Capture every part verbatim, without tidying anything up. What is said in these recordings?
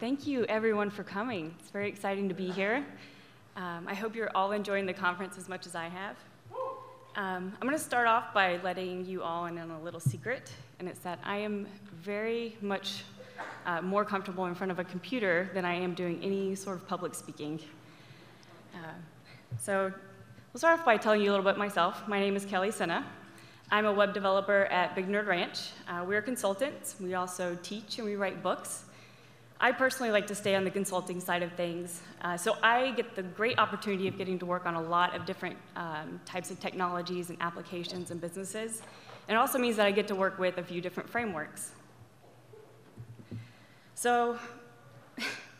thank you, everyone, for coming. It's very exciting to be here. Um, I hope you're all enjoying the conference as much as I have. Um, I'm going to start off by letting you all in on a little secret, and it's that I am very much uh, more comfortable in front of a computer than I am doing any sort of public speaking. Uh, so we'll start off by telling you a little bit myself. My name is Kelly Senna. I'm a web developer at Big Nerd Ranch. Uh, we're consultants. We also teach and we write books. I personally like to stay on the consulting side of things, uh, so I get the great opportunity of getting to work on a lot of different um, types of technologies and applications and businesses. And it also means that I get to work with a few different frameworks. So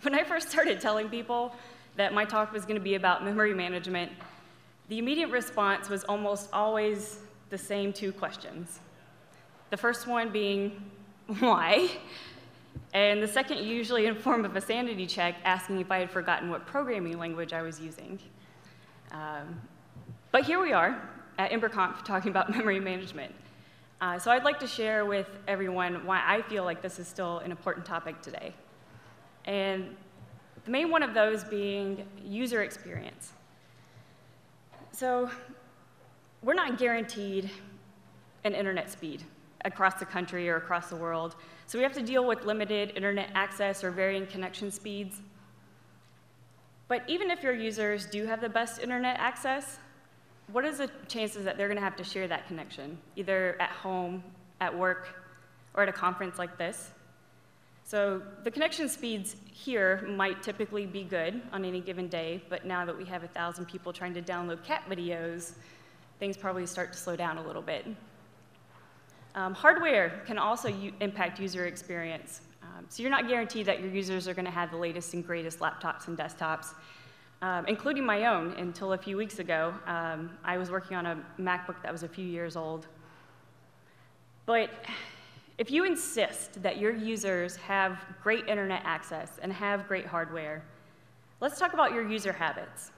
when I first started telling people that my talk was going to be about memory management, the immediate response was almost always the same two questions. The first one being, why? And the second, usually in form of a sanity check, asking if I had forgotten what programming language I was using. Um, but here we are at EmberConf talking about memory management. Uh, so I'd like to share with everyone why I feel like this is still an important topic today. And the main one of those being user experience. So we're not guaranteed an internet speed across the country or across the world. So we have to deal with limited internet access or varying connection speeds. But even if your users do have the best internet access, what is the chances that they're going to have to share that connection, either at home, at work, or at a conference like this? So the connection speeds here might typically be good on any given day, but now that we have one thousand people trying to download cat videos, things probably start to slow down a little bit. Um, hardware can also impact user experience. Um, so you're not guaranteed that your users are going to have the latest and greatest laptops and desktops, um, including my own. Until a few weeks ago, um, I was working on a MacBook that was a few years old. But if you insist that your users have great internet access and have great hardware, let's talk about your user habits.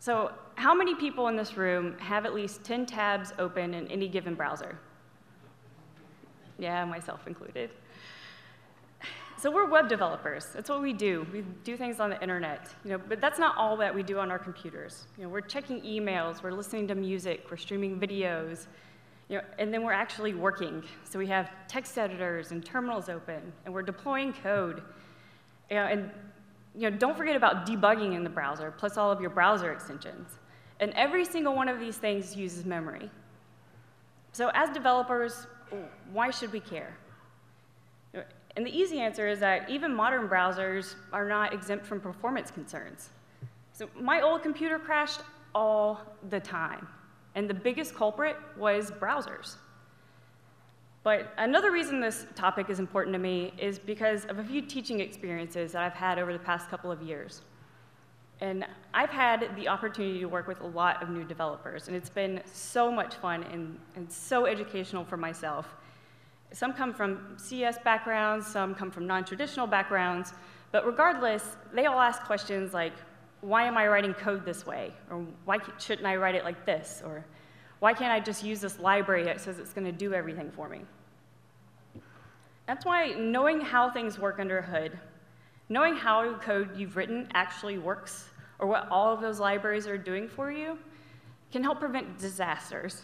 So how many people in this room have at least ten tabs open in any given browser? Yeah, myself included. So we're web developers. That's what we do. We do things on the internet. You know, but that's not all that we do on our computers. You know, we're checking emails. We're listening to music. We're streaming videos. You know, and then we're actually working. So we have text editors and terminals open, and we're deploying code. You know, and You know, don't forget about debugging in the browser, plus all of your browser extensions. And every single one of these things uses memory. So as developers, why should we care? And the easy answer is that even modern browsers are not exempt from performance concerns. So my old computer crashed all the time. And the biggest culprit was browsers. But another reason this topic is important to me is because of a few teaching experiences that I've had over the past couple of years. And I've had the opportunity to work with a lot of new developers, and it's been so much fun and, and so educational for myself. Some come from C S backgrounds, some come from non-traditional backgrounds, but regardless, they all ask questions like, why am I writing code this way? Or why shouldn't I write it like this? Or why can't I just use this library that says it's going to do everything for me? That's why knowing how things work under a hood, knowing how code you've written actually works, or what all of those libraries are doing for you, can help prevent disasters.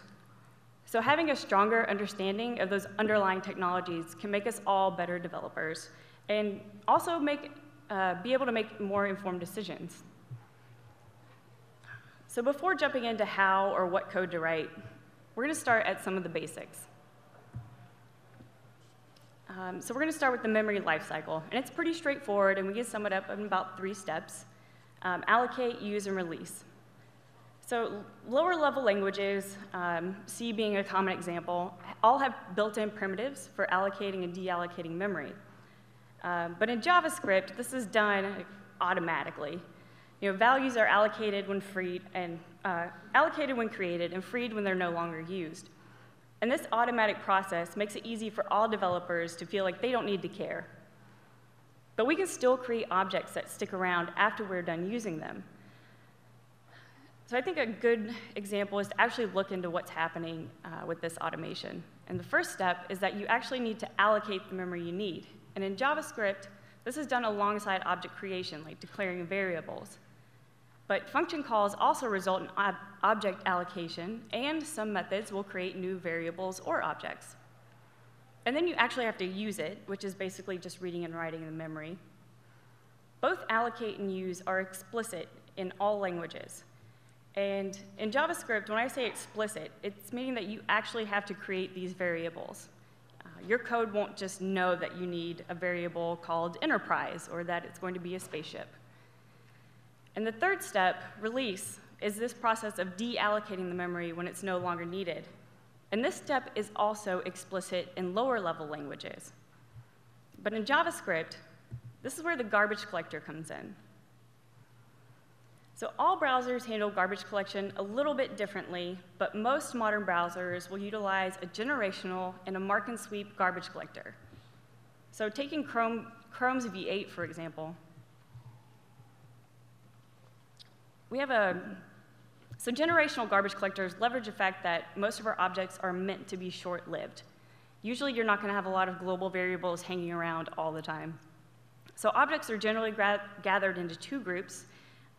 So having a stronger understanding of those underlying technologies can make us all better developers, and also make, uh, be able to make more informed decisions. So before jumping into how or what code to write, we're going to start at some of the basics. Um, so we're going to start with the memory lifecycle. And it's pretty straightforward, and we can sum it up in about three steps. Um, allocate, use, and release. So lower-level languages, um, C being a common example, all have built-in primitives for allocating and deallocating memory. Um, but in JavaScript, this is done automatically. You know, values are allocated when freed and uh, allocated when created and freed when they're no longer used. And this automatic process makes it easy for all developers to feel like they don't need to care. But we can still create objects that stick around after we're done using them. So I think a good example is to actually look into what's happening uh, with this automation. And the first step is that you actually need to allocate the memory you need. And in JavaScript, This is done alongside object creation, like declaring variables. But function calls also result in ob object allocation, and some methods will create new variables or objects. And then you actually have to use it, which is basically just reading and writing in the memory. Both allocate and use are explicit in all languages. And in JavaScript, when I say explicit, it's meaning that you actually have to create these variables. Uh, your code won't just know that you need a variable called enterprise or that it's going to be a spaceship. And the third step, release, is this process of deallocating the memory when it's no longer needed. And this step is also explicit in lower-level languages. But in JavaScript, this is where the garbage collector comes in. So all browsers handle garbage collection a little bit differently, but most modern browsers will utilize a generational and a mark and sweep garbage collector. So taking Chrome, Chrome's V eight, for example, we have a, so generational garbage collectors leverage the fact that most of our objects are meant to be short-lived. Usually you're not going to have a lot of global variables hanging around all the time. So objects are generally gra gathered into two groups,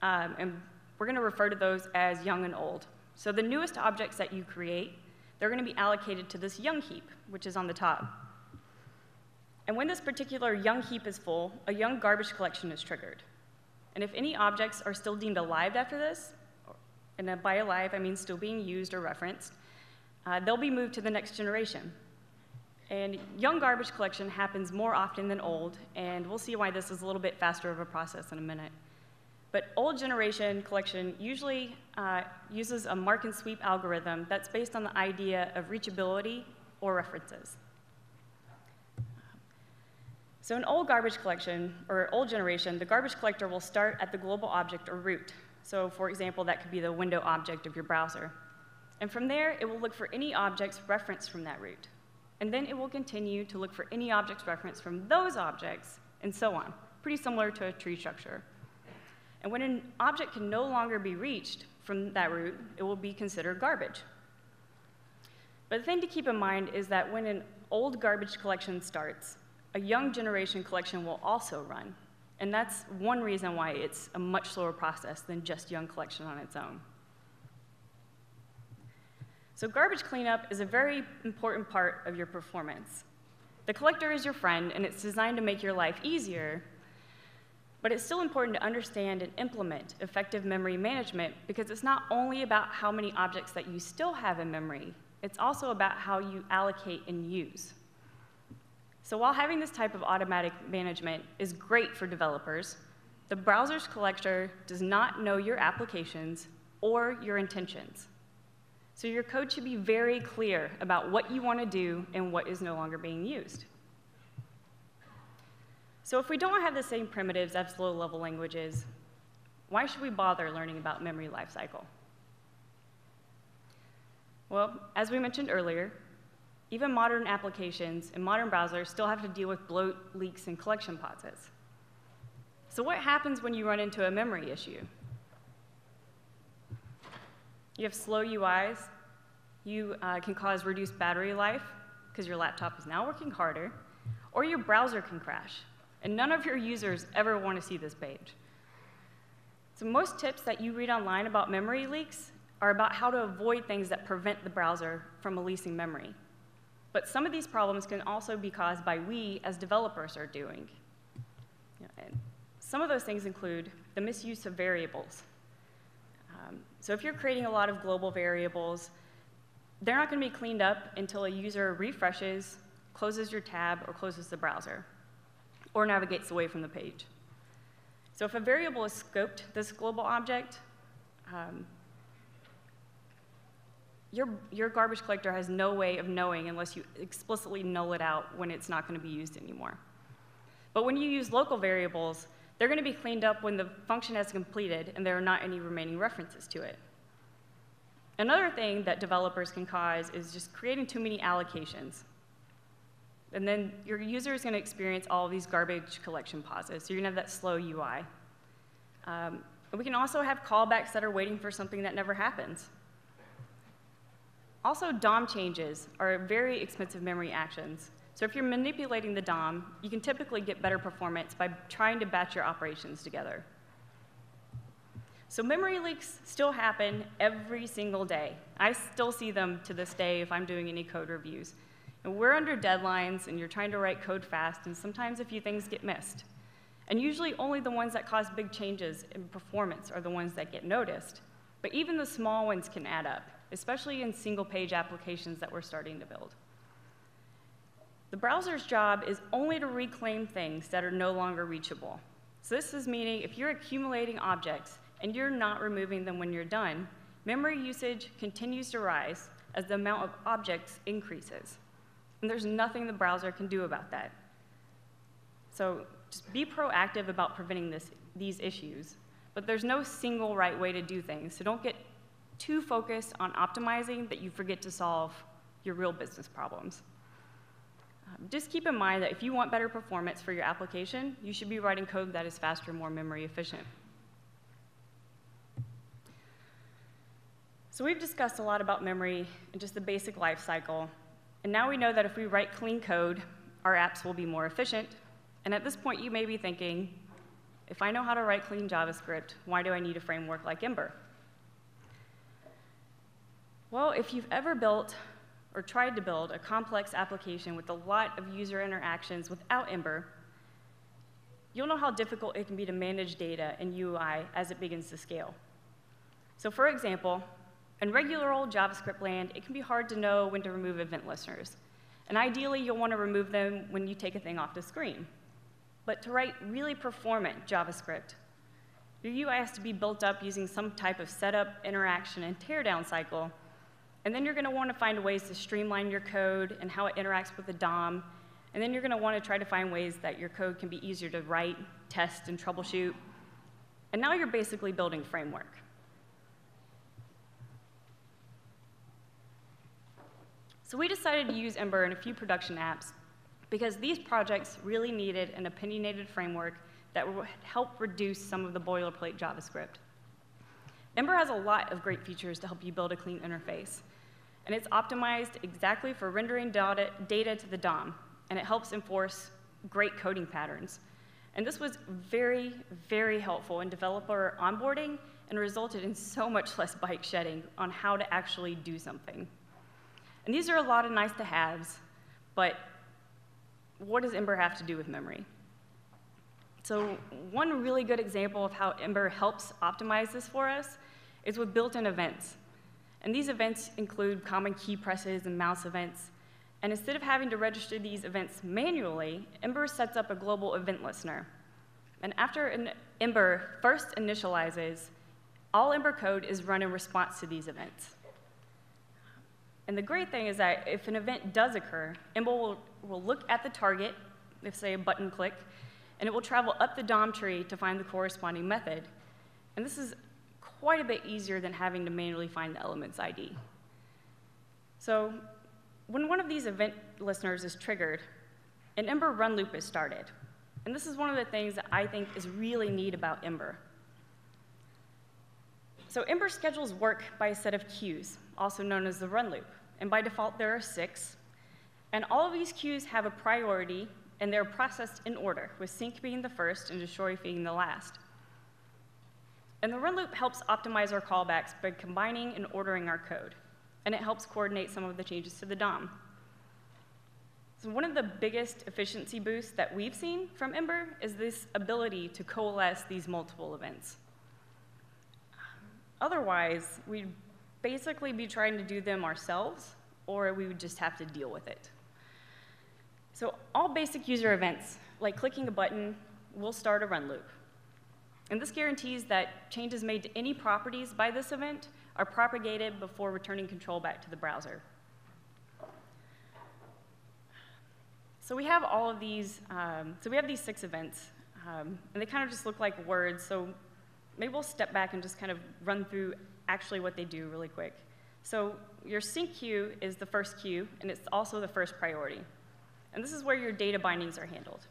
um, and we're going to refer to those as young and old. So the newest objects that you create, they're going to be allocated to this young heap, which is on the top. And when this particular young heap is full, a young garbage collection is triggered. And if any objects are still deemed alive after this, and by alive I mean still being used or referenced, uh, they'll be moved to the next generation. And young garbage collection happens more often than old, and we'll see why this is a little bit faster of a process in a minute. But old generation collection usually uh, uses a mark and sweep algorithm that's based on the idea of reachability or references. So in old garbage collection, or old generation, the garbage collector will start at the global object or root. So for example, that could be the window object of your browser. And from there, it will look for any objects referenced from that root. And then it will continue to look for any objects referenced from those objects, and so on. Pretty similar to a tree structure. And when an object can no longer be reached from that root, it will be considered garbage. But the thing to keep in mind is that when an old garbage collection starts, a young generation collection will also run. And that's one reason why it's a much slower process than just young collection on its own. So garbage cleanup is a very important part of your performance. The collector is your friend, and it's designed to make your life easier. But it's still important to understand and implement effective memory management, because it's not only about how many objects that you still have in memory. It's also about how you allocate and use. So while having this type of automatic management is great for developers, the browser's collector does not know your applications or your intentions. So your code should be very clear about what you want to do and what is no longer being used. So if we don't have the same primitives as low-level languages, why should we bother learning about memory lifecycle? Well, as we mentioned earlier, even modern applications and modern browsers still have to deal with bloat, leaks, and collection pauses. So what happens when you run into a memory issue? You have slow U Is. You uh, can cause reduced battery life, because your laptop is now working harder. Or your browser can crash. And none of your users ever want to see this page. So most tips that you read online about memory leaks are about how to avoid things that prevent the browser from releasing memory. But some of these problems can also be caused by we, as developers, are doing. And some of those things include the misuse of variables. Um, so if you're creating a lot of global variables, they're not going to be cleaned up until a user refreshes, closes your tab, or closes the browser, or navigates away from the page. So if a variable is scoped, this global object, um, Your, your garbage collector has no way of knowing unless you explicitly null it out when it's not going to be used anymore. But when you use local variables, they're going to be cleaned up when the function has completed and there are not any remaining references to it. Another thing that developers can cause is just creating too many allocations. And then your user is going to experience all of these garbage collection pauses. So you're going to have that slow U I. Um, and we can also have callbacks that are waiting for something that never happens. Also, D O M changes are very expensive memory actions So if you're manipulating the D O M, you can typically get better performance by trying to batch your operations together. So memory leaks still happen every single day. I still see them to this day if I'm doing any code reviews. And we're under deadlines, and you're trying to write code fast, and sometimes a few things get missed. And usually only the ones that cause big changes in performance are the ones that get noticed. But even the small ones can add up, especially in single-page applications that we're starting to build. The browser's job is only to reclaim things that are no longer reachable. So this is meaning if you're accumulating objects and you're not removing them when you're done, memory usage continues to rise as the amount of objects increases. And there's nothing the browser can do about that. So just be proactive about preventing this, these issues. But there's no single right way to do things, so don't get too focused on optimizing that you forget to solve your real business problems. Um, just keep in mind that if you want better performance for your application, you should be writing code that is faster, more memory efficient. So we've discussed a lot about memory and just the basic life cycle. And now we know that if we write clean code, our apps will be more efficient. And at this point, you may be thinking, if I know how to write clean JavaScript, why do I need a framework like Ember? Well, if you've ever built or tried to build a complex application with a lot of user interactions without Ember, you'll know how difficult it can be to manage data and U I as it begins to scale. So for example, in regular old JavaScript land, it can be hard to know when to remove event listeners. And ideally, you'll want to remove them when you take a thing off the screen. But to write really performant JavaScript, your U I has to be built up using some type of setup, interaction, and teardown cycle. And then you're going to want to find ways to streamline your code and how it interacts with the D O M. And then you're going to want to try to find ways that your code can be easier to write, test, and troubleshoot. And now you're basically building a framework. So we decided to use Ember in a few production apps because these projects really needed an opinionated framework that would help reduce some of the boilerplate JavaScript. Ember has a lot of great features to help you build a clean interface. And it's optimized exactly for rendering data, data to the D O M. And it helps enforce great coding patterns. And this was very, very helpful in developer onboarding and resulted in so much less bike shedding on how to actually do something. And these are a lot of nice-to-haves, but what does Ember have to do with memory? So one really good example of how Ember helps optimize this for us is with built-in events. And these events include common key presses and mouse events. And instead of having to register these events manually, Ember sets up a global event listener. And after an Ember first initializes, all Ember code is run in response to these events. And the great thing is that if an event does occur, Ember will, will look at the target, if say a button click, and it will travel up the D O M tree to find the corresponding method. And this is quite a bit easier than having to manually find the element's I D. So when one of these event listeners is triggered, an Ember run loop is started. And this is one of the things that I think is really neat about Ember. So Ember schedules work by a set of queues, also known as the run loop. And by default, there are six. And all of these queues have a priority, and they're processed in order, with sync being the first and destroy being the last. And the run loop helps optimize our callbacks by combining and ordering our code. And it helps coordinate some of the changes to the D O M. So one of the biggest efficiency boosts that we've seen from Ember is this ability to coalesce these multiple events. Otherwise, we'd basically be trying to do them ourselves, or we would just have to deal with it. So all basic user events, like clicking a button, will start a run loop. And this guarantees that changes made to any properties by this event are propagated before returning control back to the browser. So we have all of these, um, so we have these six events, um, and they kind of just look like words. So maybe we'll step back and just kind of run through actually what they do really quick. So your sync queue is the first queue, and it's also the first priority. And this is where your data bindings are handled.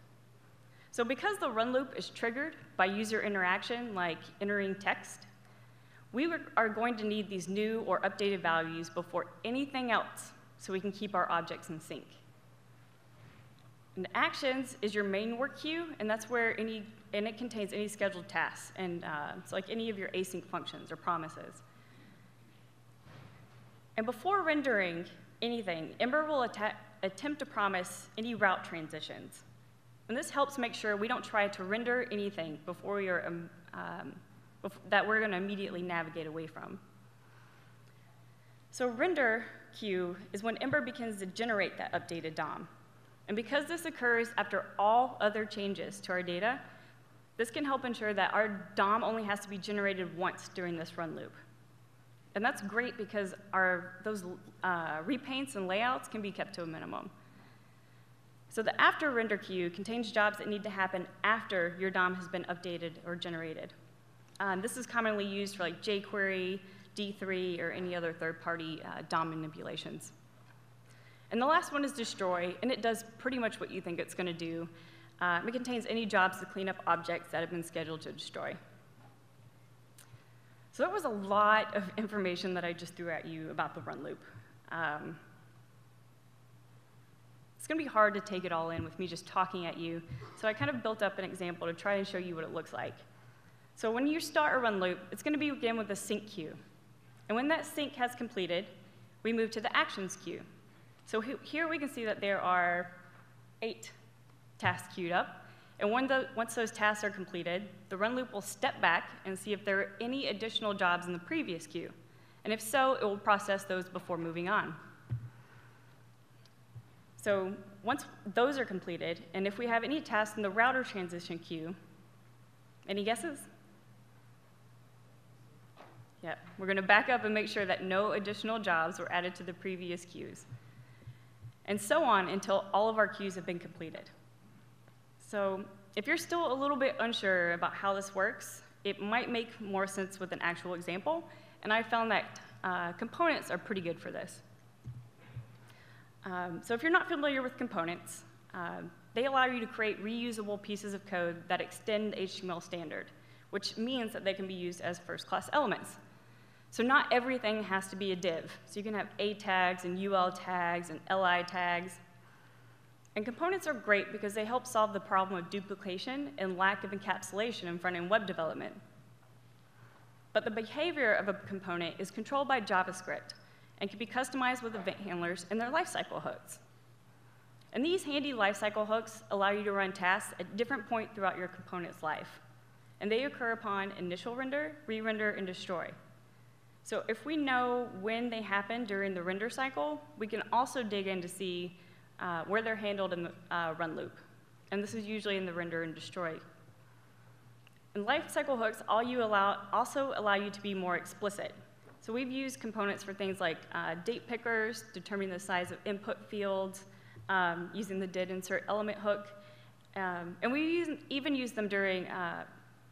So because the run loop is triggered by user interaction, like entering text, we are going to need these new or updated values before anything else so we can keep our objects in sync. And actions is your main work queue, and that's where any, and it contains any scheduled tasks, and uh, it's like any of your async functions or promises. And before rendering anything, Ember will att attempt to promise any route transitions. And this helps make sure we don't try to render anything before we are, um, um, bef that we're going to immediately navigate away from. So render queue is when Ember begins to generate that updated D O M. And because this occurs after all other changes to our data, this can help ensure that our D O M only has to be generated once during this run loop. And that's great because our, those uh, repaints and layouts can be kept to a minimum. So the after render queue contains jobs that need to happen after your D O M has been updated or generated. Um, this is commonly used for like jQuery, D three, or any other third-party uh, D O M manipulations. And the last one is destroy, and it does pretty much what you think it's going to do. Uh, it contains any jobs to clean up objects that have been scheduled to destroy. So that was a lot of information that I just threw at you about the run loop. Um, it's going to be hard to take it all in with me just talking at you, so I kind of built up an example to try and show you what it looks like. So when you start a run loop, it's going to begin with a sync queue. And when that sync has completed, we move to the actions queue. So here we can see that there are eight tasks queued up. And when the, once those tasks are completed, the run loop will step back and see if there are any additional jobs in the previous queue. And if so, it will process those before moving on. So once those are completed, and if we have any tasks in the router transition queue, any guesses? Yeah, we're going to back up and make sure that no additional jobs were added to the previous queues. And so on until all of our queues have been completed. So if you're still a little bit unsure about how this works, it might make more sense with an actual example. And I found that uh, components are pretty good for this. Um, so if you're not familiar with components, uh, they allow you to create reusable pieces of code that extend the H T M L standard, which means that they can be used as first-class elements. So not everything has to be a div. So you can have A tags and U L tags and L I tags. And components are great because they help solve the problem of duplication and lack of encapsulation in front-end web development. But the behavior of a component is controlled by JavaScript and can be customized with event handlers and their lifecycle hooks. And these handy lifecycle hooks allow you to run tasks at different points throughout your component's life. And they occur upon initial render, re-render, and destroy. So if we know when they happen during the render cycle, we can also dig in to see uh, where they're handled in the uh, run loop. And this is usually in the render and destroy. And lifecycle hooks all you allow, also allow you to be more explicit. So we've used components for things like uh, date pickers, determining the size of input fields, um, using the did insert element hook. Um, and we use, even use them during, uh,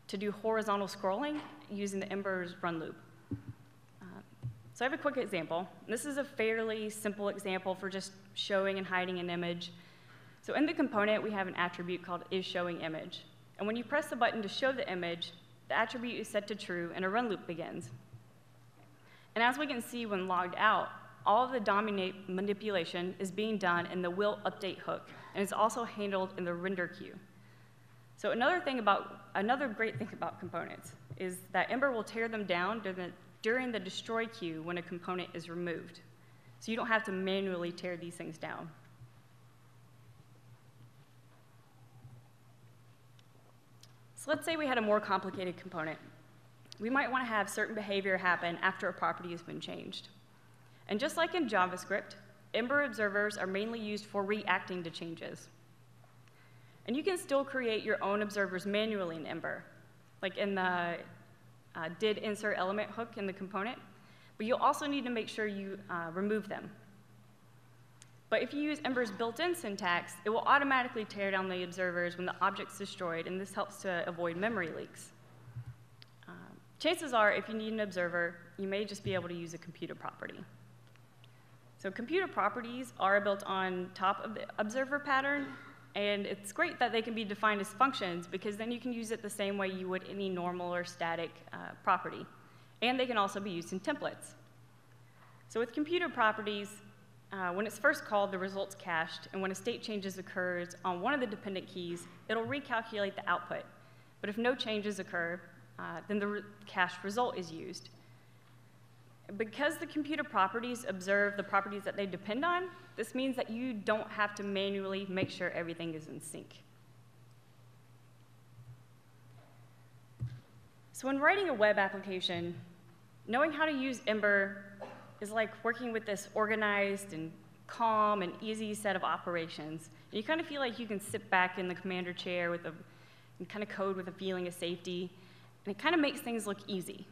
to do horizontal scrolling using the Ember's run loop. So I have a quick example. This is a fairly simple example for just showing and hiding an image. So in the component, we have an attribute called isShowingImage. And when you press the button to show the image, the attribute is set to true, and a run loop begins. And as we can see when logged out, all of the D O M manipulation is being done in the willUpdate hook, and it's also handled in the render queue. So another thing about, another great thing about components is that Ember will tear them down during the during the destroy queue when a component is removed. So you don't have to manually tear these things down. So let's say we had a more complicated component. We might want to have certain behavior happen after a property has been changed. And just like in JavaScript, Ember observers are mainly used for reacting to changes. And you can still create your own observers manually in Ember, like in the Uh, did insert element hook in the component, but you'll also need to make sure you uh, remove them. But if you use Ember's built-in syntax, it will automatically tear down the observers when the object's destroyed, and this helps to avoid memory leaks. Uh, chances are, if you need an observer, you may just be able to use a computer property. So computer properties are built on top of the observer pattern, and it's great that they can be defined as functions, because then you can use it the same way you would any normal or static uh, property. And they can also be used in templates. So with computer properties, Uh, when it's first called, the result's cached, and when a state changes occurs on one of the dependent keys, it'll recalculate the output. But if no changes occur, uh, then the re- cached result is used. Because the computer properties observe the properties that they depend on, this means that you don't have to manually make sure everything is in sync. So when writing a web application, knowing how to use Ember is like working with this organized and calm and easy set of operations. And you kind of feel like you can sit back in the commander chair with a, and kind of code with a feeling of safety, and it kind of makes things look easy.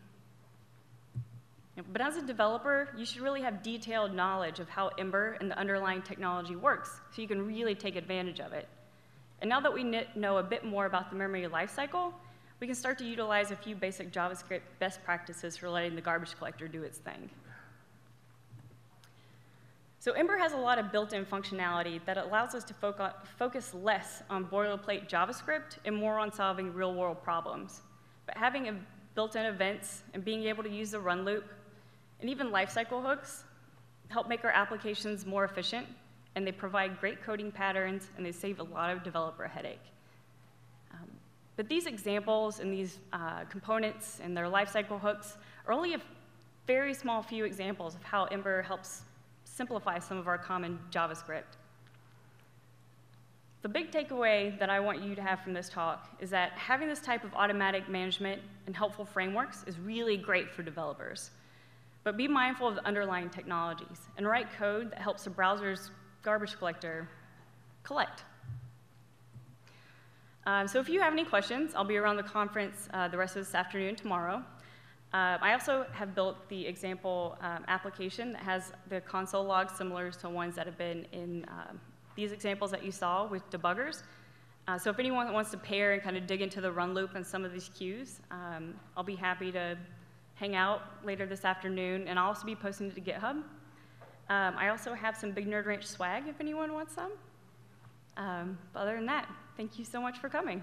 But as a developer, you should really have detailed knowledge of how Ember and the underlying technology works, so you can really take advantage of it. And now that we know a bit more about the memory lifecycle, we can start to utilize a few basic JavaScript best practices for letting the garbage collector do its thing. So Ember has a lot of built-in functionality that allows us to fo- focus less on boilerplate JavaScript and more on solving real-world problems. But having built-in events and being able to use the run loop and even lifecycle hooks help make our applications more efficient, and they provide great coding patterns, and they save a lot of developer headache. Um, but these examples and these uh, components and their lifecycle hooks are only a very small few examples of how Ember helps simplify some of our common JavaScript. The big takeaway that I want you to have from this talk is that having this type of automatic management and helpful frameworks is really great for developers. But be mindful of the underlying technologies and write code that helps the browser's garbage collector collect. Um, so if you have any questions, I'll be around the conference uh, the rest of this afternoon tomorrow. Uh, I also have built the example um, application that has the console logs similar to ones that have been in um, these examples that you saw with debuggers. Uh, so if anyone wants to pair and kind of dig into the run loop and some of these queues, um, I'll be happy to hang out later this afternoon, and I'll also be posting it to GitHub. Um, I also have some Big Nerd Ranch swag if anyone wants some. Um, but other than that, thank you so much for coming.